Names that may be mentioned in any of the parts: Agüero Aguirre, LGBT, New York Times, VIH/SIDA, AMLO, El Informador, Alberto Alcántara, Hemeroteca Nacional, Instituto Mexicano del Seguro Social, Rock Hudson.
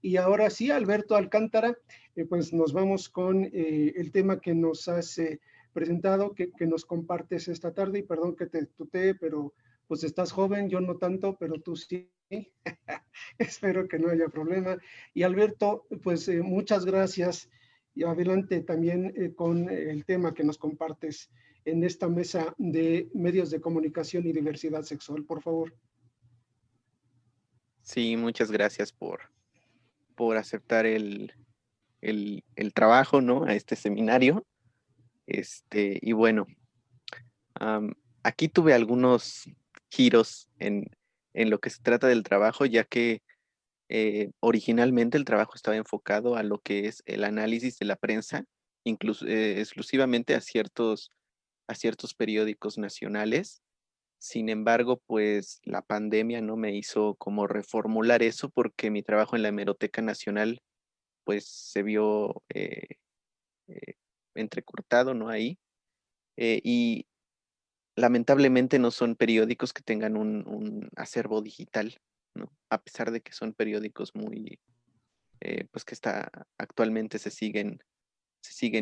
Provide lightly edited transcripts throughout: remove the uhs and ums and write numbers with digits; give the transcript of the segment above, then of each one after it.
Y ahora sí, Alberto Alcántara, pues nos vamos con el tema que nos has presentado, que nos compartes esta tarde. Y perdón que te tutee, pero pues estás joven, yo no tanto, pero tú sí. Espero que no haya problema. Y Alberto, pues muchas gracias. Y adelante también con el tema que nos compartes en esta mesa de medios de comunicación y diversidad sexual, por favor. Sí, muchas gracias por aceptar el trabajo, ¿no? A este seminario. Y bueno, aquí tuve algunos giros en lo que se trata del trabajo, ya que originalmente el trabajo estaba enfocado a lo que es el análisis de la prensa, incluso exclusivamente a ciertos periódicos nacionales. Sin embargo, pues la pandemia no me hizo como reformular eso, porque mi trabajo en la Hemeroteca Nacional pues se vio entrecortado, ¿no? Ahí. Y lamentablemente no son periódicos que tengan un acervo digital, ¿no? A pesar de que son periódicos muy, pues que actualmente se siguen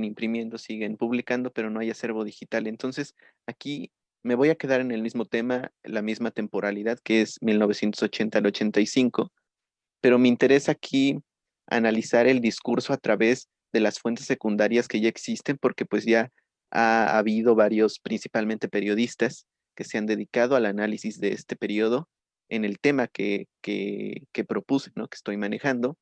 imprimiendo, siguen publicando, pero no hay acervo digital. Entonces, aquí me voy a quedar en el mismo tema, la misma temporalidad, que es 1980 al 85, pero me interesa aquí analizar el discurso a través de las fuentes secundarias que ya existen, porque pues ya ha habido varios, principalmente periodistas, que se han dedicado al análisis de este periodo en el tema que propuse, ¿no? Que estoy manejando,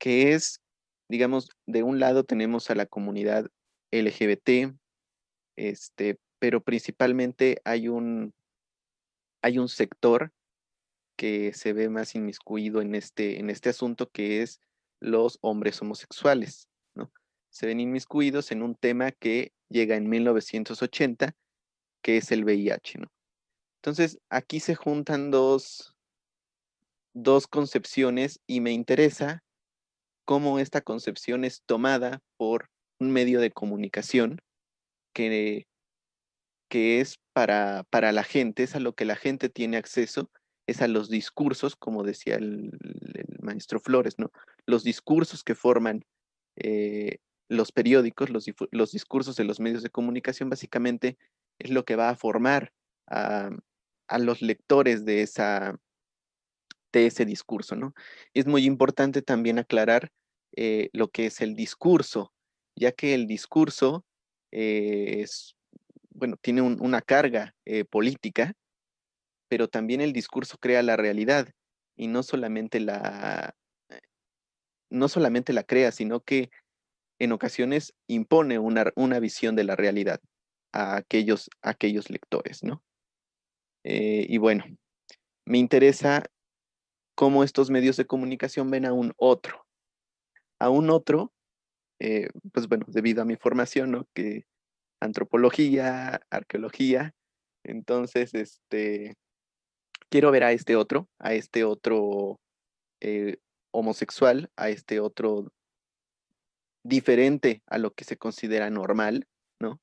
que es, digamos, de un lado tenemos a la comunidad LGBT, pero principalmente hay un sector que se ve más inmiscuido en este asunto, que es los hombres homosexuales, ¿no? Se ven inmiscuidos en un tema que llega en 1980, que es el VIH, ¿no? Entonces, aquí se juntan dos concepciones, y me interesa cómo esta concepción es tomada por un medio de comunicación que es para la gente, es a lo que la gente tiene acceso, es a los discursos, como decía el maestro Flores, ¿no? Los discursos que forman los periódicos, los discursos de los medios de comunicación, básicamente es lo que va a formar a los lectores de ese discurso, ¿no? Es muy importante también aclarar lo que es el discurso, ya que el discurso tiene una carga política, pero también el discurso crea la realidad, y no solamente la crea, sino que en ocasiones impone una visión de la realidad a aquellos lectores, ¿no? Y bueno, me interesa cómo estos medios de comunicación ven a un otro, pues bueno, debido a mi formación, ¿no? Que antropología, arqueología. Entonces, quiero ver a este otro homosexual, a este otro diferente a lo que se considera normal, ¿no?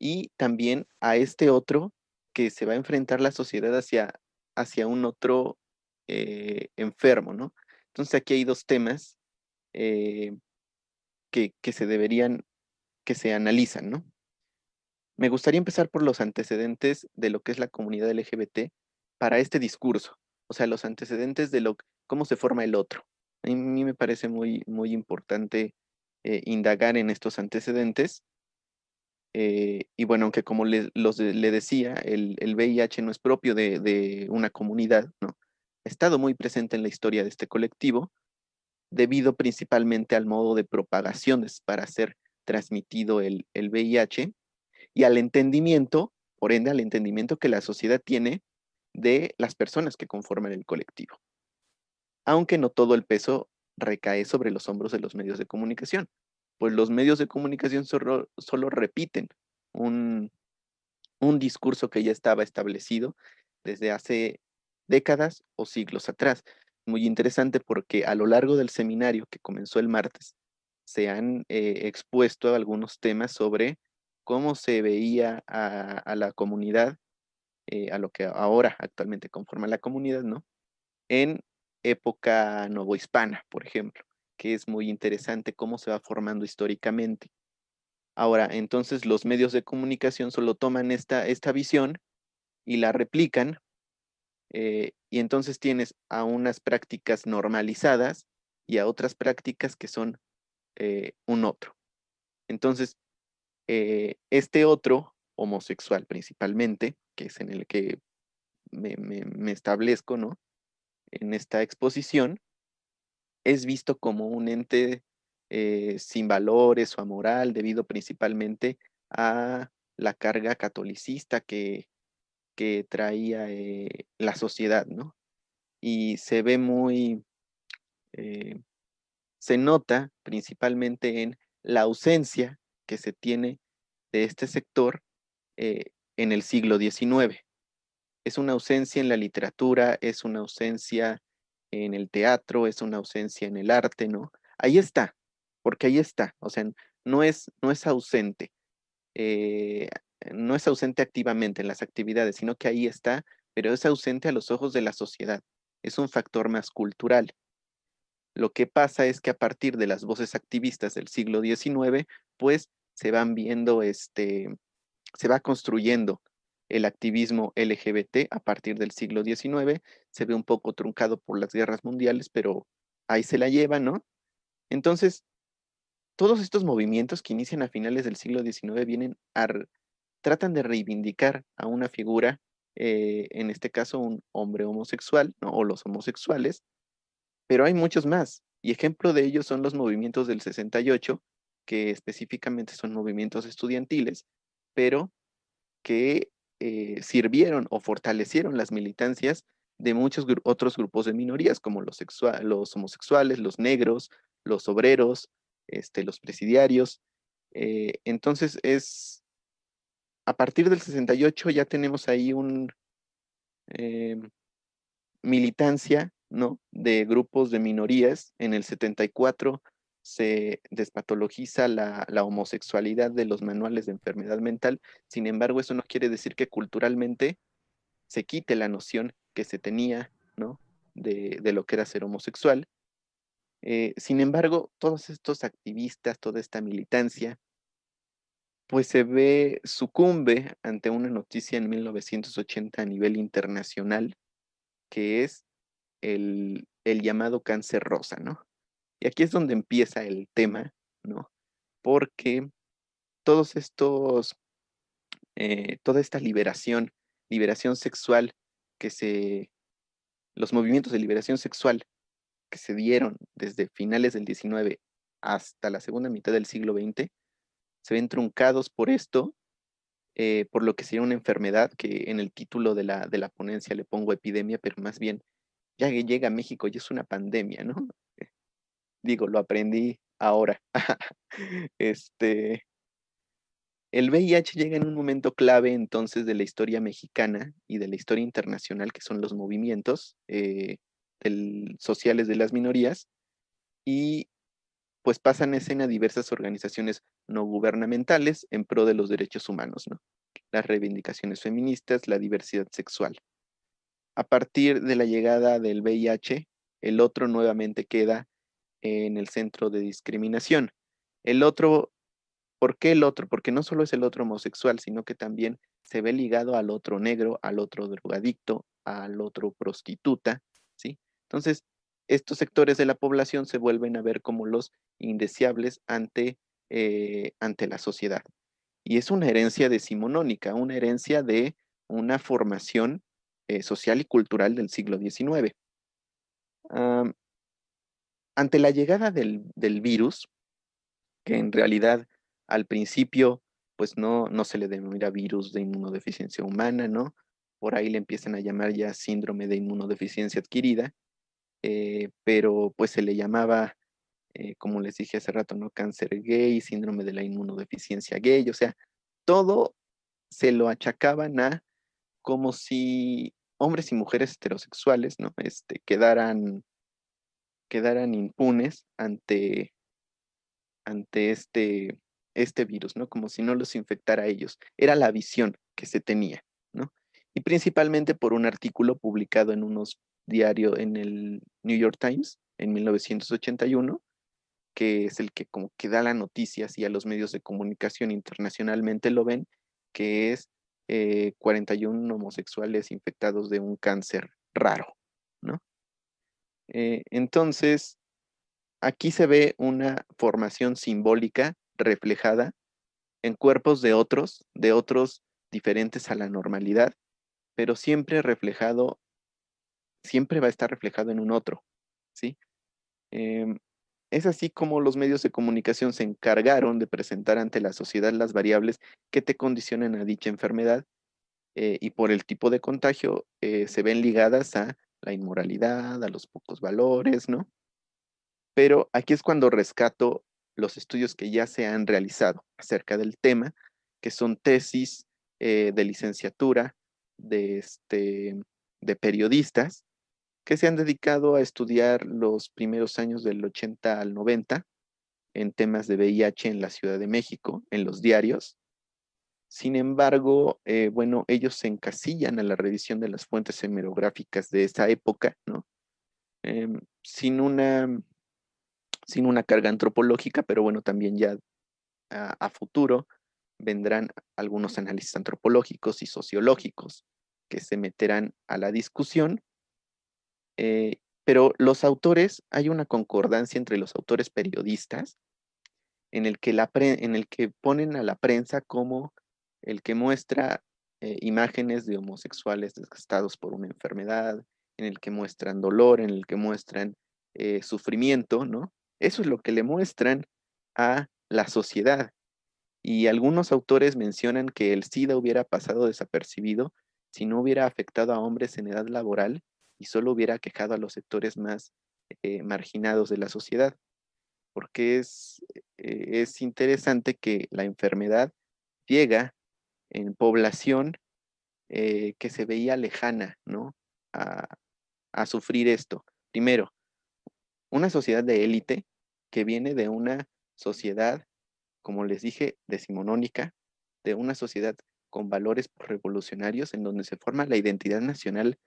Y también a este otro que se va a enfrentar la sociedad hacia un otro enfermo, ¿no? Entonces, aquí hay dos temas que se analizan, ¿no? Me gustaría empezar por los antecedentes de lo que es la comunidad LGBT para este discurso, o sea, los antecedentes de cómo se forma el otro. A mí me parece muy, muy importante indagar en estos antecedentes. Y bueno, aunque como le decía, el VIH no es propio de una comunidad, ¿no? Ha estado muy presente en la historia de este colectivo, debido principalmente al modo de propagaciones para ser transmitido el VIH, y al entendimiento, por ende, al entendimiento que la sociedad tiene de las personas que conforman el colectivo. Aunque no todo el peso recae sobre los hombros de los medios de comunicación, pues los medios de comunicación solo repiten un discurso que ya estaba establecido desde hace décadas o siglos atrás. Muy interesante, porque a lo largo del seminario, que comenzó el martes, se han expuesto algunos temas sobre cómo se veía a la comunidad, a lo que ahora actualmente conforma la comunidad, ¿no? En época novohispana, por ejemplo, que es muy interesante cómo se va formando históricamente. Ahora, entonces los medios de comunicación solo toman esta visión y la replican, y entonces tienes a unas prácticas normalizadas y a otras prácticas que son un otro. Entonces, este otro, homosexual principalmente, que es en el que me establezco, ¿no?, en esta exposición, es visto como un ente sin valores o amoral, debido principalmente a la carga catolicista que traía la sociedad, ¿no? Y se ve muy... se nota principalmente en la ausencia que se tiene de este sector en el siglo XIX. Es una ausencia en la literatura, es una ausencia en el teatro, es una ausencia en el arte, ¿no? Ahí está, porque ahí está, o sea, no es ausente, no es ausente activamente en las actividades, sino que ahí está, pero es ausente a los ojos de la sociedad, es un factor más cultural. Lo que pasa es que a partir de las voces activistas del siglo XIX, pues se van viendo, se va construyendo el activismo LGBT a partir del siglo XIX. Se ve un poco truncado por las guerras mundiales, pero ahí se la lleva, ¿no? Entonces, todos estos movimientos que inician a finales del siglo XIX tratan de reivindicar a una figura, en este caso un hombre homosexual, ¿no?, o los homosexuales, pero hay muchos más, y ejemplo de ellos son los movimientos del 68, que específicamente son movimientos estudiantiles, pero que sirvieron o fortalecieron las militancias de muchos otros grupos de minorías, como los homosexuales, los negros, los obreros, los presidiarios. Entonces, a partir del 68 ya tenemos ahí una militancia, ¿no?, de grupos de minorías. En el 74 se despatologiza la homosexualidad de los manuales de enfermedad mental. Sin embargo, eso no quiere decir que culturalmente se quite la noción que se tenía, ¿no?, de lo que era ser homosexual. Sin embargo, todos estos activistas, toda esta militancia, pues sucumbe ante una noticia en 1980 a nivel internacional, que es el llamado cáncer rosa, ¿no? Y aquí es donde empieza el tema, ¿no? Porque toda esta liberación sexual los movimientos de liberación sexual que se dieron desde finales del 19 hasta la segunda mitad del siglo XX, se ven truncados por esto, por lo que sería una enfermedad que en el título de la ponencia le pongo epidemia, pero más bien ya que llega a México y es una pandemia, ¿no? Digo, lo aprendí ahora. El VIH llega en un momento clave entonces de la historia mexicana y de la historia internacional, que son los movimientos sociales de las minorías, y pues pasan a escena diversas organizaciones no gubernamentales en pro de los derechos humanos, ¿no?, las reivindicaciones feministas, la diversidad sexual. A partir de la llegada del VIH, el otro nuevamente queda en el centro de discriminación. El otro, ¿por qué el otro? Porque no solo es el otro homosexual, sino que también se ve ligado al otro negro, al otro drogadicto, al otro prostituta, ¿sí? Entonces, estos sectores de la población se vuelven a ver como los indeseables ante la sociedad. Y es una herencia decimonónica, una herencia de una formación social y cultural del siglo XIX. Ante la llegada del virus, que en realidad al principio pues no se le denomina virus de inmunodeficiencia humana, ¿no? Por ahí le empiezan a llamar ya síndrome de inmunodeficiencia adquirida, pero pues se le llamaba, como les dije hace rato, ¿no?, cáncer gay, síndrome de la inmunodeficiencia gay, o sea, todo se lo achacaban a como si hombres y mujeres heterosexuales, ¿no?, quedaran impunes ante este virus, ¿no?, como si no los infectara a ellos. Era la visión que se tenía, ¿no? Y principalmente por un artículo publicado en unos diario en el New York Times en 1981, que es el que como que da la noticia, y a los medios de comunicación internacionalmente lo ven, que es 41 homosexuales infectados de un cáncer raro, ¿no? Entonces, aquí se ve una formación simbólica reflejada en cuerpos de otros diferentes a la normalidad, pero siempre reflejado, siempre va a estar reflejado en un otro, ¿sí? Es así como los medios de comunicación se encargaron de presentar ante la sociedad las variables que te condicionan a dicha enfermedad, y por el tipo de contagio se ven ligadas a la inmoralidad, a los pocos valores, ¿no? Pero aquí es cuando rescato los estudios que ya se han realizado acerca del tema, que son tesis de licenciatura de periodistas que se han dedicado a estudiar los primeros años del 80 al 90 en temas de VIH en la Ciudad de México, en los diarios. Sin embargo, bueno, ellos se encasillan a la revisión de las fuentes hemerográficas de esa época, ¿no? Sin una carga antropológica, pero bueno, también ya a futuro vendrán algunos análisis antropológicos y sociológicos que se meterán a la discusión. Pero los autores, hay una concordancia entre los autores periodistas en el que ponen a la prensa como el que muestra imágenes de homosexuales desgastados por una enfermedad, en el que muestran dolor, en el que muestran sufrimiento, ¿no? Eso es lo que le muestran a la sociedad. Y algunos autores mencionan que el SIDA hubiera pasado desapercibido si no hubiera afectado a hombres en edad laboral y solo hubiera aquejado a los sectores más marginados de la sociedad, porque es interesante que la enfermedad llega en población que se veía lejana, ¿no? a sufrir esto. Primero, una sociedad de élite que viene de una sociedad, como les dije, decimonónica, de una sociedad con valores revolucionarios en donde se forma la identidad nacional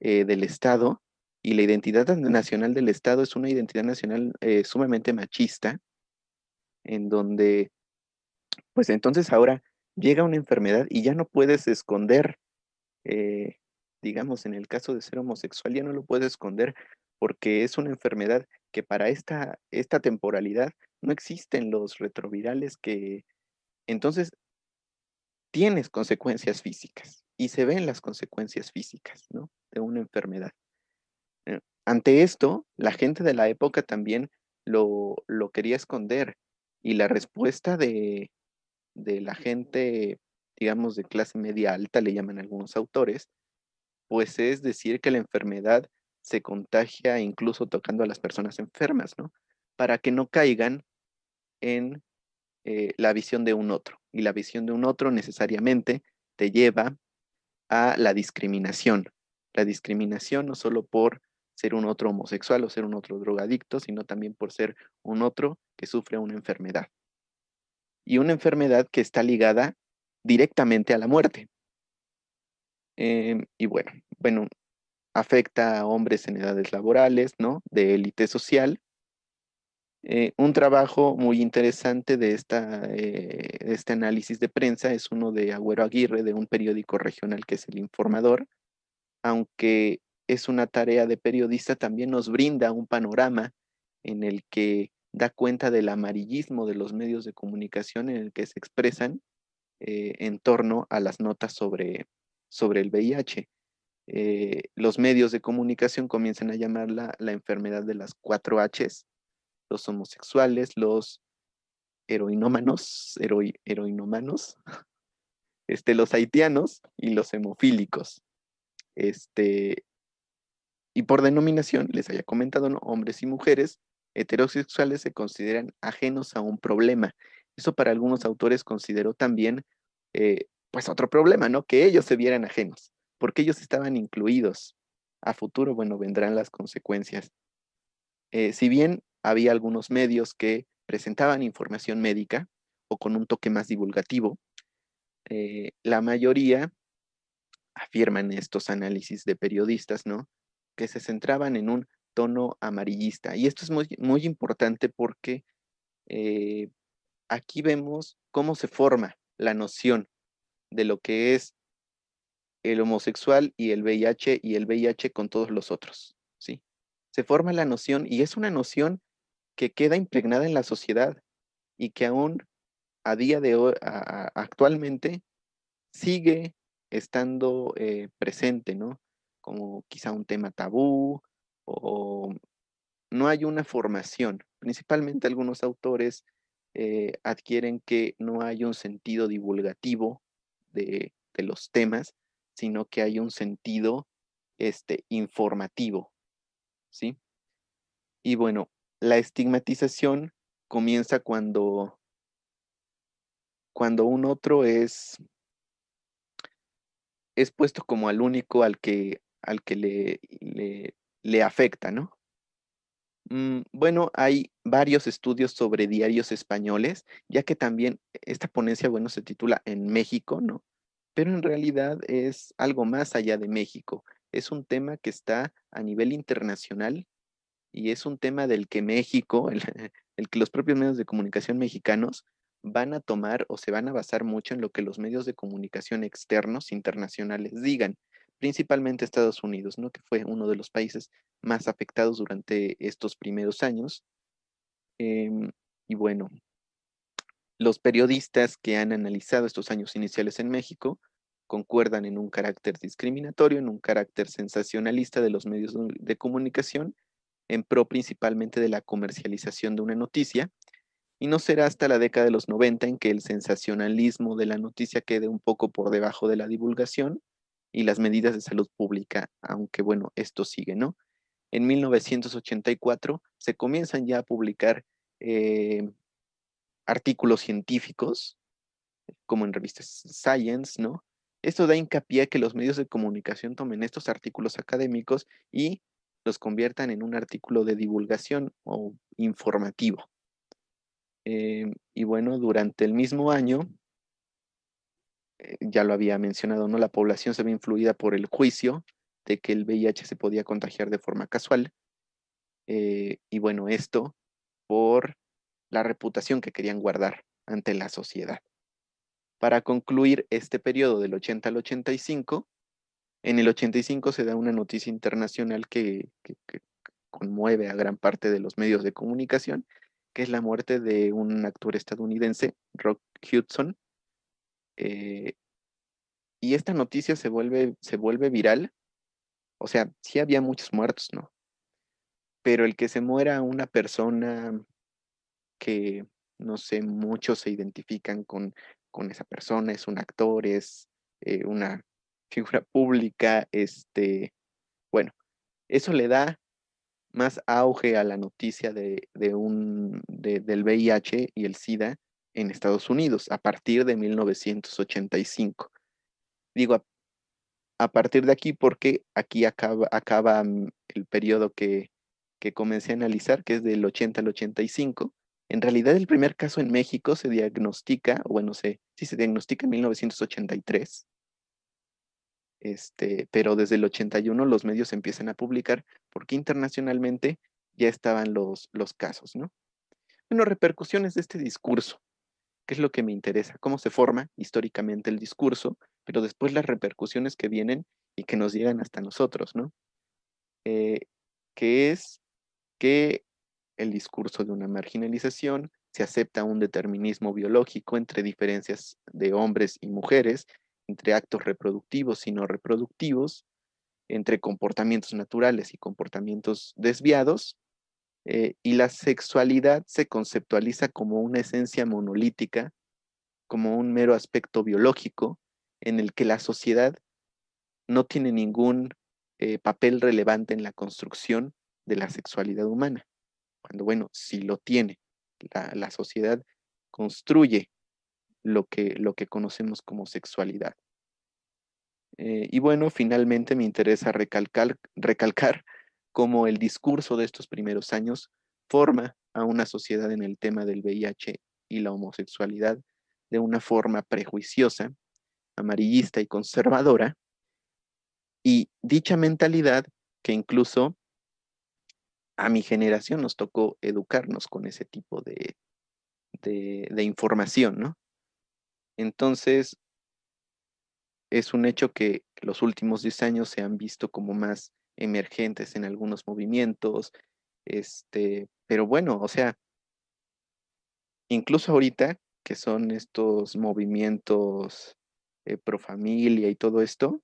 del Estado, y la identidad nacional del Estado es una identidad nacional sumamente machista, en donde, pues entonces ahora llega una enfermedad y ya no puedes esconder, digamos, en el caso de ser homosexual, ya no lo puedes esconder porque es una enfermedad que para esta temporalidad no existen los retrovirales, que entonces tienes consecuencias físicas. Y se ven las consecuencias físicas, ¿no?, de una enfermedad. Ante esto, la gente de la época también lo quería esconder, y la respuesta de la gente, digamos, de clase media alta, le llaman algunos autores, pues es decir que la enfermedad se contagia incluso tocando a las personas enfermas, ¿no?, para que no caigan en la visión de un otro. Y la visión de un otro necesariamente te lleva a la discriminación. La discriminación no solo por ser un otro homosexual o ser un otro drogadicto, sino también por ser un otro que sufre una enfermedad. Y una enfermedad que está ligada directamente a la muerte. Y bueno, afecta a hombres en edades laborales, ¿no?, de élite social. Un trabajo muy interesante de este análisis de prensa es uno de Agüero Aguirre, de un periódico regional que es El Informador. Aunque es una tarea de periodista, también nos brinda un panorama en el que da cuenta del amarillismo de los medios de comunicación en el que se expresan en torno a las notas sobre el VIH. Los medios de comunicación comienzan a llamarla la enfermedad de las 4 Hs. Los homosexuales, los heroinómanos, los haitianos y los hemofílicos. Y por denominación, les había comentado, ¿no?, hombres y mujeres heterosexuales se consideran ajenos a un problema. Eso para algunos autores consideró también, pues, otro problema, ¿no?, que ellos se vieran ajenos, porque ellos estaban incluidos. A futuro, bueno, vendrán las consecuencias. Si bien había algunos medios que presentaban información médica o con un toque más divulgativo, la mayoría, afirman estos análisis de periodistas, ¿no?, que se centraban en un tono amarillista. Y esto es muy, muy importante porque aquí vemos cómo se forma la noción de lo que es el homosexual y el VIH con todos los otros, ¿sí? Se forma la noción y es una noción que queda impregnada en la sociedad y que aún a día de hoy, actualmente, sigue estando presente, ¿no? Como quizá un tema tabú o no hay una formación. Principalmente algunos autores adquieren que no hay un sentido divulgativo de los temas, sino que hay un sentido informativo, ¿sí? Y bueno, la estigmatización comienza cuando un otro es puesto como al único al que le afecta, ¿no? Bueno, hay varios estudios sobre diarios españoles, ya que también esta ponencia, bueno, se titula En México, ¿no? Pero en realidad es algo más allá de México. Es un tema que está a nivel internacional y es un tema del que México, el que los propios medios de comunicación mexicanos van a tomar o se van a basar mucho en lo que los medios de comunicación externos internacionales digan, principalmente Estados Unidos, ¿no? Que fue uno de los países más afectados durante estos primeros años. Y bueno, los periodistas que han analizado estos años iniciales en México concuerdan en un carácter discriminatorio, en un carácter sensacionalista de los medios de comunicación, en pro principalmente de la comercialización de una noticia. Y no será hasta la década de los 90 en que el sensacionalismo de la noticia quede un poco por debajo de la divulgación y las medidas de salud pública, aunque bueno, esto sigue, ¿no? En 1984 se comienzan ya a publicar artículos científicos, como en revistas Science, ¿no? Esto da hincapié a que los medios de comunicación tomen estos artículos académicos y los conviertan en un artículo de divulgación o informativo. Y bueno, durante el mismo año, ya lo había mencionado, ¿no? La población se ve influida por el juicio de que el VIH se podía contagiar de forma casual. Y bueno, esto por la reputación que querían guardar ante la sociedad. Para concluir este periodo del 80 al 85, en el 85 se da una noticia internacional que conmueve a gran parte de los medios de comunicación, que es la muerte de un actor estadounidense, Rock Hudson. Y esta noticia se vuelve viral. O sea, sí había muchos muertos, ¿no? Pero el que se muera una persona que, no sé, muchos se identifican con esa persona, es un actor, es una figura pública, bueno, eso le da más auge a la noticia del VIH y el SIDA en Estados Unidos a partir de 1985. Digo, a partir de aquí porque aquí acaba el periodo que comencé a analizar, que es del 80 al 85. En realidad el primer caso en México se diagnostica, se diagnostica en 1983. Pero desde el 81 los medios empiezan a publicar porque internacionalmente ya estaban los casos, ¿no? Bueno, repercusiones de este discurso, que es lo que me interesa, cómo se forma históricamente el discurso, pero después las repercusiones que vienen y que nos llegan hasta nosotros, ¿no? Que es que el discurso de una marginalización se acepta un determinismo biológico entre diferencias de hombres y mujeres, entre actos reproductivos y no reproductivos, entre comportamientos naturales y comportamientos desviados, y la sexualidad se conceptualiza como una esencia monolítica, como un mero aspecto biológico en el que la sociedad no tiene ningún papel relevante en la construcción de la sexualidad humana, cuando bueno, sí lo tiene. La sociedad construye lo que conocemos como sexualidad. Y bueno, finalmente me interesa recalcar cómo el discurso de estos primeros años forma a una sociedad en el tema del VIH y la homosexualidad de una forma prejuiciosa, amarillista y conservadora, y dicha mentalidad que incluso a mi generación nos tocó educarnos con ese tipo de información, ¿no? Entonces, es un hecho que los últimos 10 años se han visto como más emergentes en algunos movimientos, pero bueno, o sea, incluso ahorita, que son estos movimientos pro familia y todo esto,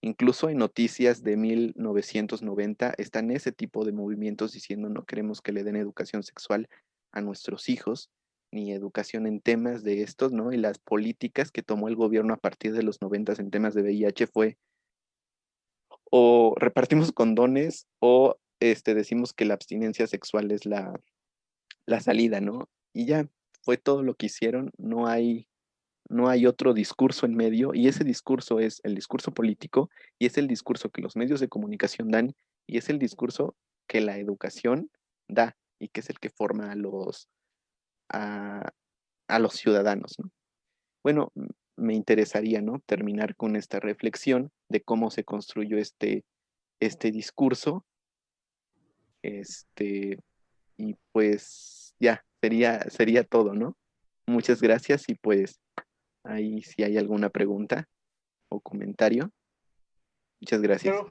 incluso en noticias de 1990 están ese tipo de movimientos diciendo no queremos que le den educación sexual a nuestros hijos, ni educación en temas de estos, ¿no? Y las políticas que tomó el gobierno a partir de los 90 en temas de VIH fue o repartimos condones o decimos que la abstinencia sexual es la salida, ¿no? Y ya fue todo lo que hicieron, no hay otro discurso en medio, y ese discurso es el discurso político, y es el discurso que los medios de comunicación dan, y es el discurso que la educación da, y que es el que forma a los ciudadanos, ¿no? Bueno, me interesaría, ¿no?, terminar con esta reflexión de cómo se construyó este discurso, y pues ya, sería todo, ¿no? Muchas gracias, y pues ahí si hay alguna pregunta o comentario. Muchas gracias. Bueno,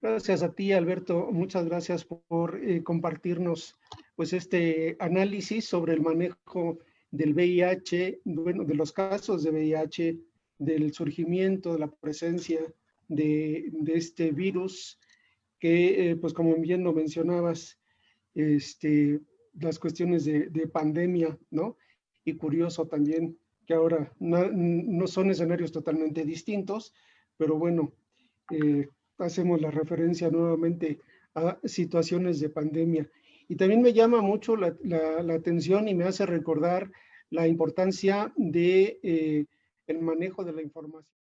gracias a ti, Alberto. Muchas gracias por compartirnos pues este análisis sobre el manejo del VIH, bueno, de los casos de VIH, del surgimiento, de la presencia de este virus, que pues como bien lo mencionabas, las cuestiones de pandemia, ¿no? Y curioso también que ahora no son escenarios totalmente distintos, pero bueno, hacemos la referencia nuevamente a situaciones de pandemia. Y también me llama mucho la atención y me hace recordar la importancia de el manejo de la información.